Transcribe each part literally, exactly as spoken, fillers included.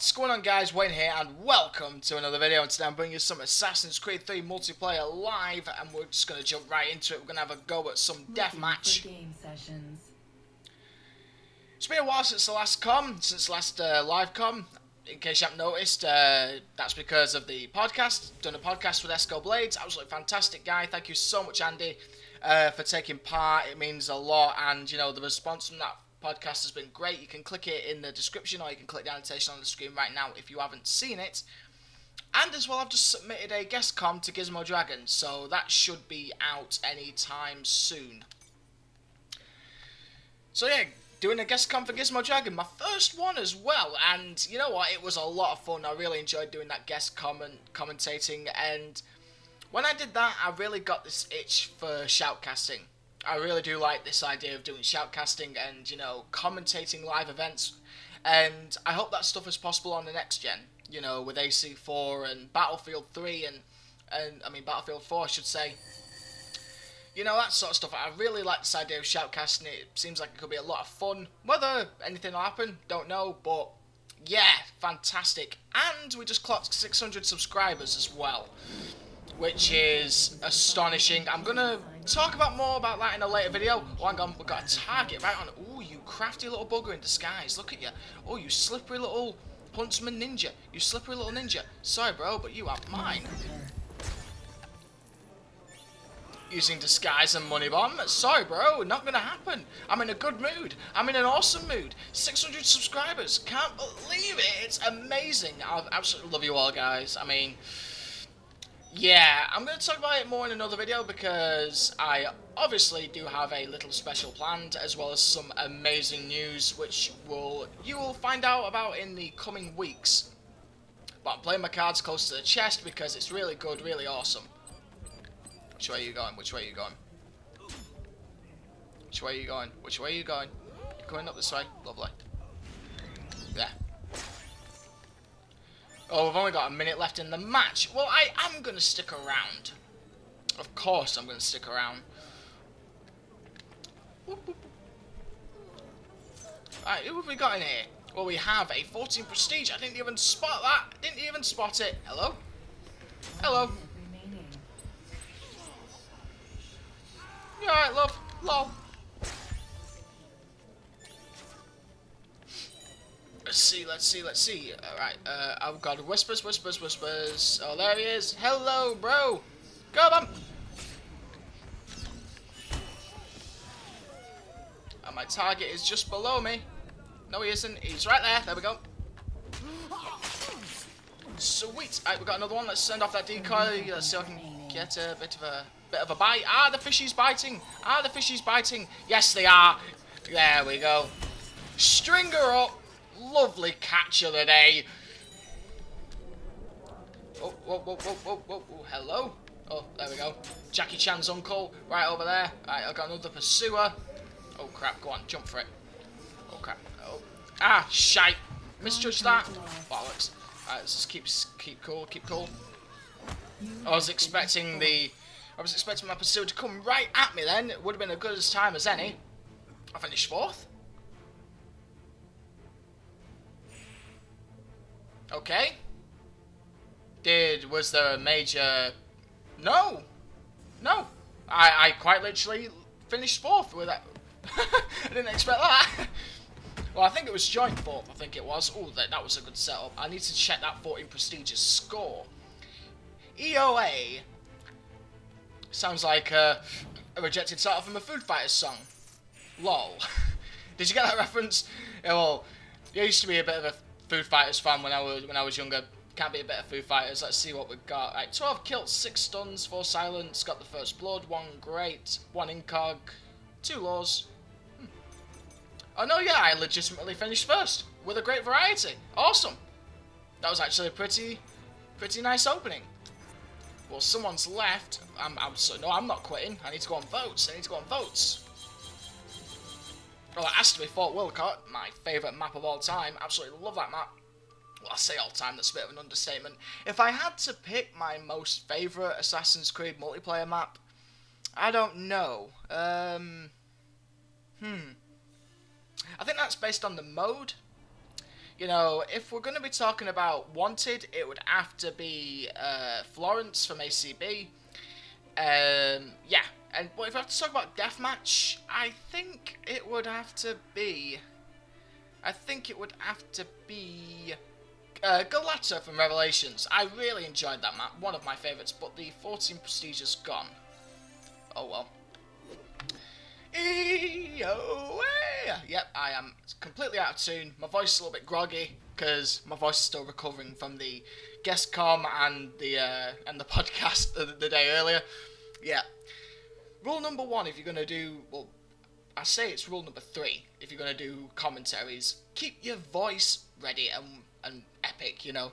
What's going on, guys? Wayne here and welcome to another video. And today I'm bringing you some Assassin's Creed three multiplayer live, and we're just going to jump right into it. We're going to have a go at some deathmatch. It's been a while since the last com, since the last uh, live com. In case you haven't noticed, uh, that's because of the podcast. Done a podcast with EscoBlades, absolutely fantastic guy. Thank you so much, Andy, uh, for taking part. It means a lot, and you know the response from that podcast has been great. You can click it in the description, or you can click the annotation on the screen right now if you haven't seen it. And as well, I've just submitted a guest com to GizmoDragon, so that should be out anytime soon. So yeah, doing a guest com for GizmoDragon, my first one as well, and you know what, it was a lot of fun. I really enjoyed doing that guest comment commentating, and when I did that, I really got this itch for shoutcasting. I really do like this idea of doing shoutcasting and, you know, commentating live events. And I hope that stuff is possible on the next gen, you know, with A C four and Battlefield three and, and I mean, Battlefield four, I should say. You know, that sort of stuff. I really like this idea of shoutcasting. It seems like it could be a lot of fun. Whether anything will happen, don't know, but yeah, fantastic. And we just clocked six hundred subscribers as well, which is astonishing. I'm going to talk about more about that in a later video. Oh, hang on, we've got a target right on it. Oh, you crafty little bugger in disguise. Look at you. Oh, you slippery little huntsman ninja. You slippery little ninja. Sorry, bro, but you are mine. Using disguise and money bomb. Sorry, bro, not going to happen. I'm in a good mood. I'm in an awesome mood. six hundred subscribers. Can't believe it. It's amazing. I absolutely love you all, guys. I mean... yeah, I'm going to talk about it more in another video because I obviously do have a little special planned, as well as some amazing news which will you will find out about in the coming weeks. But I'm playing my cards close to the chest because it's really good, really awesome. Which way are you going? Which way are you going? Which way are you going? Which way are you going? You're going up this way. Lovely. There. Oh, we've only got a minute left in the match. Well, I am going to stick around. Of course I'm going to stick around. Alright, who have we got in here? Well, we have a fourteen prestige. I didn't even spot that. Didn't even spot it. Hello? Hello? You alright, love? Lol. Let's see, let's see, let's see. Alright, uh, I've got whispers, whispers, whispers. Oh, there he is. Hello, bro. Come on. And my target is just below me. No, he isn't. He's right there. There we go. Sweet. Alright, we've got another one. Let's send off that decoy. Let's see if I can get a bit of a, bit of a bite. Ah, the fishies biting. Ah, the fishies biting. Yes, they are. There we go. String her up. Lovely catch of the day. Oh, whoa, whoa, whoa, whoa, whoa, whoa, hello. Oh, there we go. Jackie Chan's uncle, right over there. Right, I've got another pursuer. Oh, crap, go on, jump for it. Oh, crap. Oh. Ah, shite. Misjudged that. Bollocks. All right, let's just keep, keep cool, keep cool. I was expecting the... I was expecting my pursuer to come right at me then. It would have been as good a time as any. I finished fourth. Okay. Did, was there a major... No. No. I, I quite literally finished fourth with that. I didn't expect that. Well, I think it was joint fourth, I think it was. Oh, that, that was a good setup. I need to check that fourteen prestigious score. E O A. Sounds like a, a rejected title from a Foo Fighters song. Lol. Did you get that reference? Yeah, well, there used to be a bit of a... Foo Fighters fan when I was when I was younger. Can't be a better Foo Fighters. Let's see what we've got. Right, twelve kills, six stuns, four silence. Got the first blood, one great, one incog, two laws. Hmm. Oh no, yeah, I legitimately finished first with a great variety. Awesome. That was actually a pretty, pretty nice opening. Well, someone's left. I'm, I'm so no, I'm not quitting. I need to go on votes. I need to go on votes. Well, it has to be Fort Wilcott, my favourite map of all time. Absolutely love that map. Well, I say all time, that's a bit of an understatement. If I had to pick my most favourite Assassin's Creed multiplayer map, I don't know. Um, hmm. I think that's based on the mode. You know, if we're going to be talking about Wanted, it would have to be uh, Florence from A C B. Um, yeah, and but if I have to talk about Deathmatch, I think it would have to be... I think it would have to be... Uh, Galata from Revelations. I really enjoyed that map, one of my favourites, but the fourteen prestige is gone. Oh well. E O A! Yep, I am completely out of tune. My voice is a little bit groggy because my voice is still recovering from the guest com and the uh, and the podcast the, the day earlier. Yeah. Rule number one, if you're gonna do well, I say it's rule number three. If you're gonna do commentaries, keep your voice ready and and epic. You know,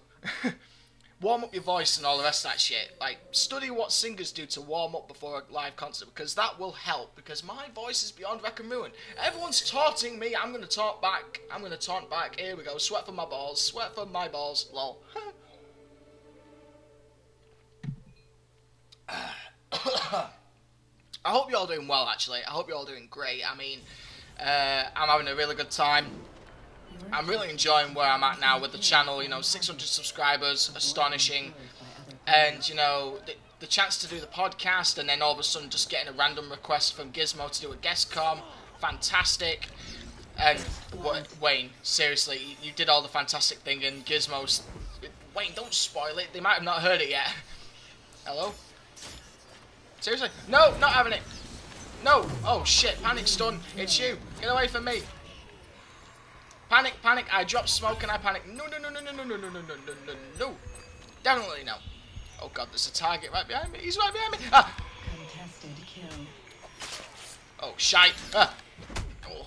warm up your voice and all the rest of that shit. Like, study what singers do to warm up before a live concert, because that will help, because my voice is beyond wreck and ruin. Everyone's taunting me, I'm gonna taunt back, I'm gonna taunt back, here we go, sweat for my balls, sweat for my balls, lol. I hope you're all doing well, actually. I hope you're all doing great. I mean, uh, I'm having a really good time. I'm really enjoying where I'm at now with the channel, you know, six hundred subscribers, astonishing, and, you know, the, the chance to do the podcast, and then all of a sudden just getting a random request from Gizmo to do a guest com, fantastic, and Wayne, seriously, you did all the fantastic thing, and Gizmo's, Wayne, don't spoil it, they might have not heard it yet. Hello? Seriously? No, not having it. No, oh shit, panic stun, it's you, get away from me. Panic, panic, I drop smoke and I panic. No, no, no, no, no, no, no, no, no, no, no, no. Definitely no. Oh god, there's a target right behind me. He's right behind me. Ah. Contested kill. Oh, shite. Ah. Oh.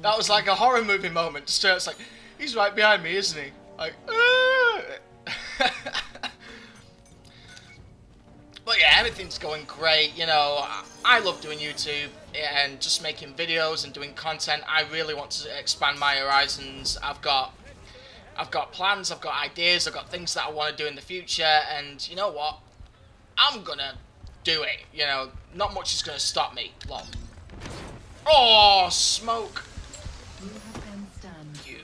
That was like a horror movie moment. So it's like, he's right behind me, isn't he? Like, ah. But yeah, everything's going great, you know, I love doing YouTube and just making videos and doing content. I really want to expand my horizons. I've got, I've got plans, I've got ideas, I've got things that I want to do in the future, and you know what, I'm gonna do it, you know, not much is gonna stop me, lol. Oh, smoke! You have been stunned. You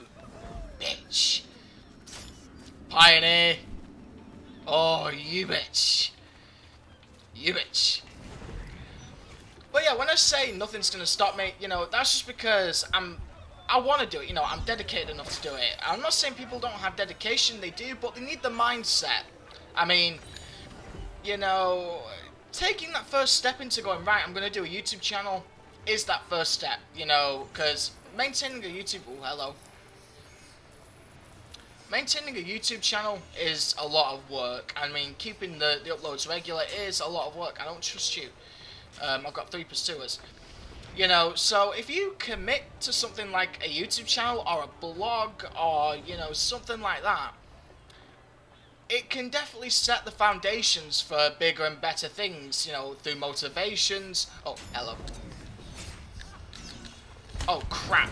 bitch. Pioneer. Oh, you bitch. You bitch. But yeah, when I say nothing's gonna stop me, you know, that's just because I'm, I want to do it, you know, I'm dedicated enough to do it. I'm not saying people don't have dedication, they do, but they need the mindset. I mean, you know, taking that first step into going, right, I'm gonna do a YouTube channel is that first step, you know, because maintaining a YouTube, oh, hello. Maintaining a YouTube channel is a lot of work. I mean, keeping the, the uploads regular is a lot of work. I don't trust you. Um, I've got three pursuers. You know, so if you commit to something like a YouTube channel or a blog or, you know, something like that, it can definitely set the foundations for bigger and better things, you know, through motivations. Oh, hello. Oh, crap.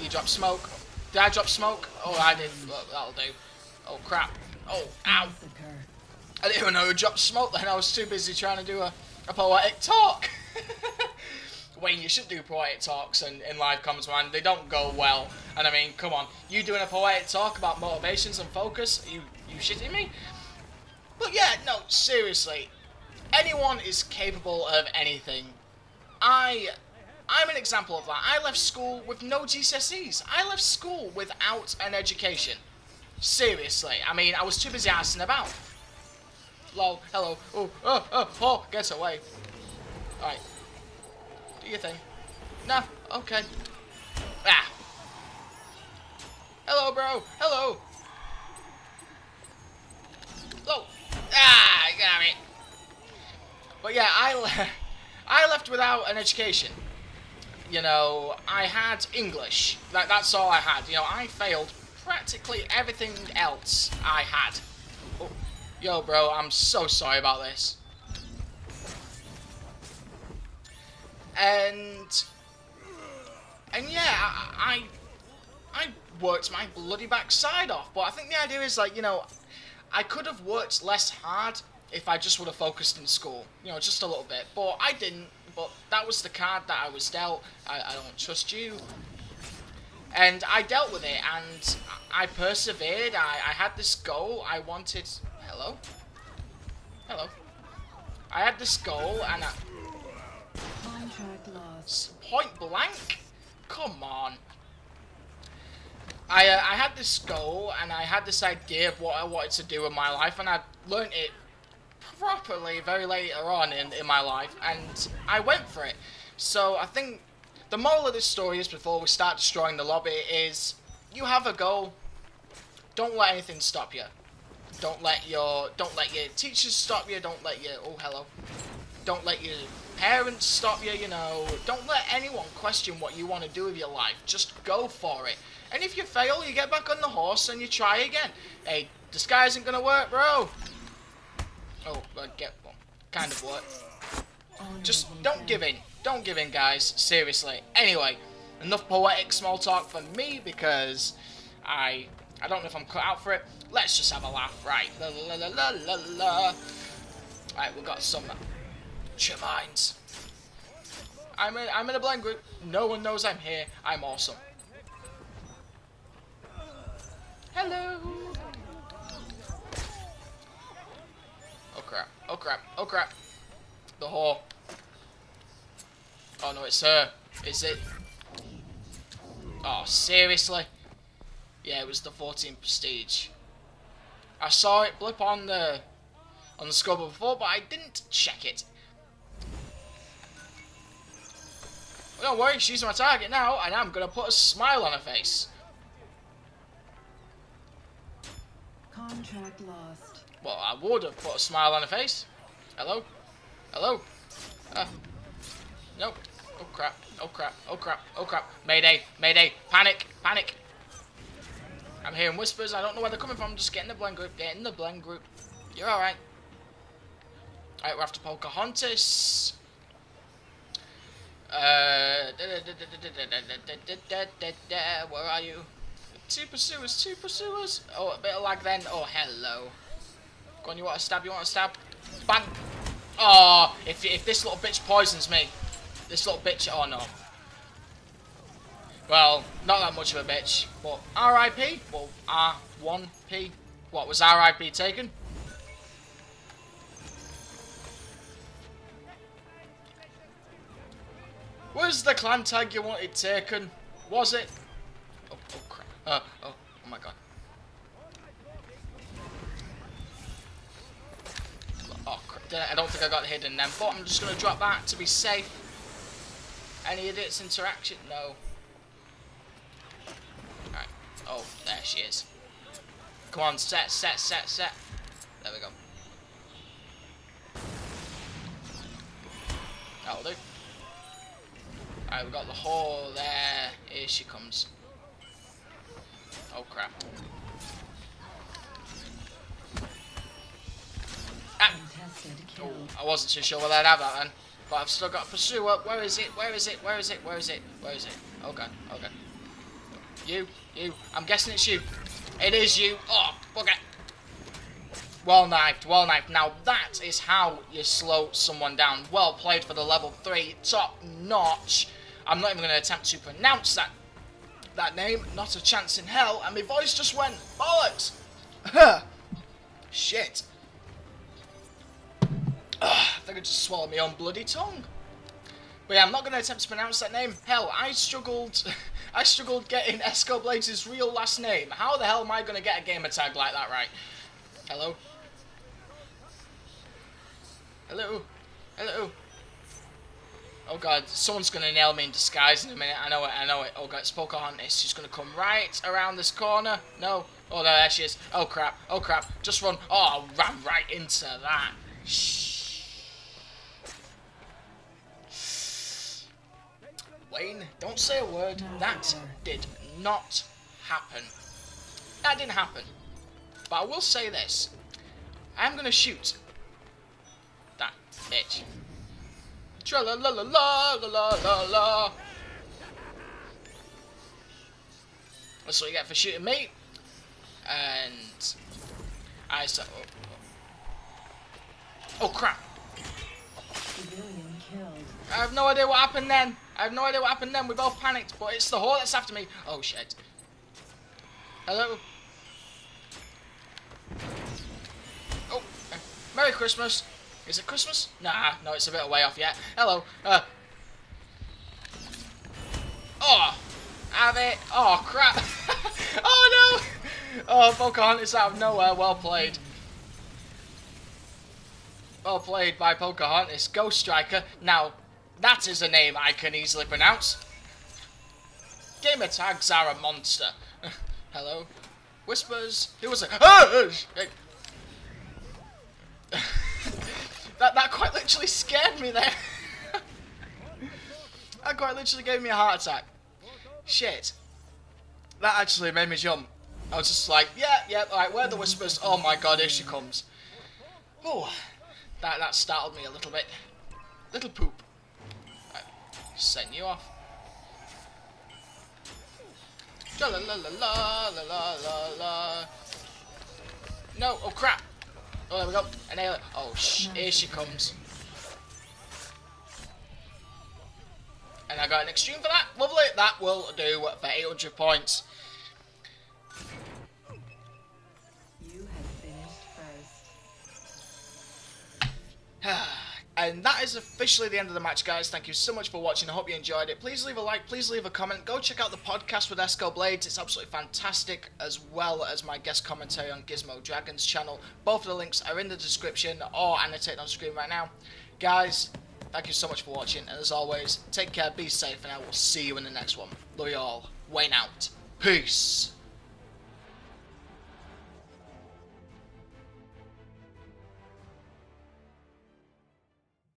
You dropped smoke. Did I drop smoke? Oh, I did. Well, that'll do. Oh, crap. Oh, ow. I didn't even know who dropped smoke then. I was too busy trying to do a, a poetic talk. Wayne, you should do poetic talks and in live comments, man. They don't go well. And I mean, come on. You doing a poetic talk about motivations and focus? Are you, you shitting me? But yeah, no, seriously. Anyone is capable of anything. I... I'm an example of that. I left school with no G C S Es. I left school without an education. Seriously. I mean, I was too busy asking about. Lol. Hello. Oh, oh, oh, oh. Get away. Alright. Do your thing. Nah. Okay. Ah. Hello, bro. Hello. Oh. Ah, I got it. But yeah, I, le I left without an education. You know, I had English. That, that's all I had. You know, I failed practically everything else I had. Oh, yo, bro, I'm so sorry about this. And... And yeah, I... I, I worked my bloody backside off. But I think the idea is, like, you know, I could have worked less hard if I just would have focused in school. You know, just a little bit. But I didn't. But that was the card that I was dealt. I, I don't trust you. And I dealt with it, and I persevered. I, I had this goal. I wanted... Hello? Hello. I had this goal, and I... Contract lost. Point blank? Come on. I, uh, I had this goal, and I had this idea of what I wanted to do in my life, and I learnt it properly very later on in, in my life, and I went for it. So I think the moral of this story is, before we start destroying the lobby, is you have a goal. Don't let anything stop you. Don't let your don't let your teachers stop you. Don't let your oh hello. Don't let your parents stop you. You know. Don't let anyone question what you want to do with your life. Just go for it. And if you fail, you get back on the horse and you try again. Hey, this guy isn't gonna work, bro. Oh, I get one. Kind of work. Just don't give in. Don't give in, guys. Seriously. Anyway, enough poetic small talk for me, because I I don't know if I'm cut out for it. Let's just have a laugh, right? La la la la la la. Right, we've got some Chemines. I'm in I'm in a blind group. No one knows I'm here. I'm awesome. Hello. Oh crap! Oh crap! Oh crap! The whore. Oh no, it's her. Is it? Oh seriously? Yeah, it was the fourteen prestige. I saw it blip on the on the scoreboard before, but I didn't check it. Well, don't worry, she's my target now, and I'm gonna put a smile on her face. Contract lost. Well, I would have put a smile on her face. Hello? Hello? Uh, nope. Oh crap. Oh crap. Oh crap. Oh crap. Mayday. Mayday. Panic. Panic. I'm hearing whispers. I don't know where they're coming from. I'm just getting the blend group. Getting the blend group. You're alright. Alright, we're after Pocahontas. Uh, where are you? Two pursuers, two pursuers. Oh, a bit of lag then. Oh, hello. Go on, you want to stab, you want to stab. Bang. Oh, if, if this little bitch poisons me. This little bitch, oh no. Well, not that much of a bitch. But R I P, well, R one P. What, was R I P taken? Was the clan tag you wanted taken? Was it? Oh, oh crap. Uh, oh, oh my god. Oh crap, I don't think I got hidden then, but I'm just going to drop that to be safe. Any idiots interaction? No. Alright, oh, there she is. Come on, set, set, set, set. There we go. That'll do. Alright, we've got the hole there. Here she comes. Oh crap. Ah. Oh, I wasn't too sure whether I'd have that then. But I've still got a pursuer. Where is it? Where is it? Where is it? Where is it? Where is it? Oh god. Oh god. You. You. I'm guessing it's you. It is you. Oh, okay. Well knifed. Well knifed. Now that is how you slow someone down. Well played for the level three. Top notch. I'm not even going to attempt to pronounce that. That name, not a chance in hell, and my voice just went bollocks. Shit. Ugh, I think I just swallowed my own bloody tongue. But yeah, I'm not going to attempt to pronounce that name. Hell, I struggled. I struggled getting EscoBlades' real last name. How the hell am I going to get a gamer tag like that right? Hello. Hello. Hello. Oh god, someone's gonna nail me in disguise in a minute. I know it, I know it. Oh god, it's Pocahontas. She's gonna come right around this corner. No. Oh, there she is. Oh crap. Oh crap. Just run. Oh, I ran right into that. Shh. Wayne, don't say a word. That did not happen. That didn't happen. But I will say this. I'm gonna shoot that bitch. Tra la la la la la la la. That's what you get for shooting me. And I said, oh, oh. oh crap! I have no idea what happened then. I have no idea what happened then. We both panicked, but it's the whore that's after me. Oh, shit. Hello? Oh, uh, Merry Christmas. Is it Christmas? Nah, no, it's a bit way off yet. Hello. Uh. Oh, have it. Oh, crap. Oh, no. Oh, Pocahontas out of nowhere. Well played. Well played by Pocahontas. Ghost Striker. Now, that is a name I can easily pronounce. Gamer tags are a monster. Hello. Whispers. Who was it? Oh, that, that quite literally scared me there. That quite literally gave me a heart attack. Shit. That actually made me jump. I was just like, yeah, yeah, alright, where are the whispers? Oh my god, here she comes. Oh, that, that startled me a little bit. Little poop. Right, send you off. La la la la la la la. No, oh crap. Oh, there we go. An alien. Oh, sh here she comes. And I got an extreme for that. Lovely. That will do for eight hundred points. You have finished first. And that is officially the end of the match, guys. Thank you so much for watching. I hope you enjoyed it. Please leave a like. Please leave a comment. Go check out the podcast with EscoBlades. It's absolutely fantastic, as well as my guest commentary on GizmoDragon's channel. Both of the links are in the description or annotated on screen right now. Guys, thank you so much for watching. And as always, take care, be safe, and I will see you in the next one. Love you all. Wayne out. Peace.